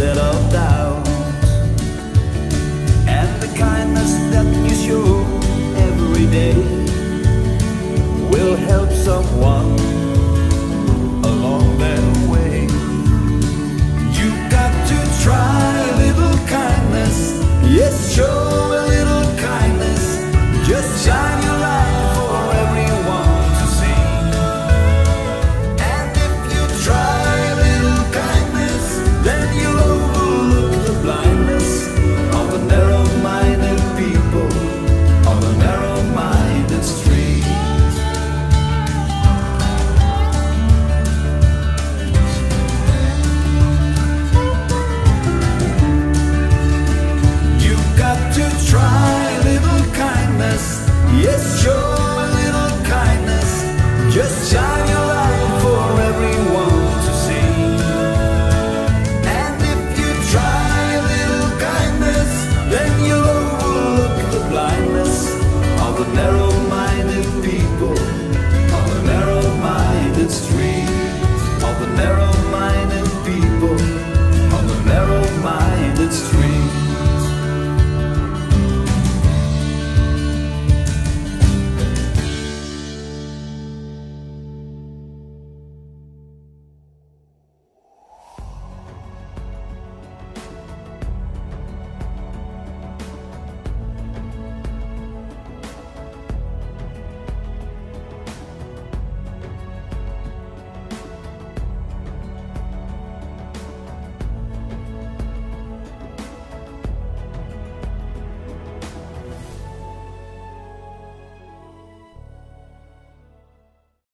instead of doubt, and the kindness that you show every day will help someone along their way. You got to try a little kindness, yes, show a little kindness.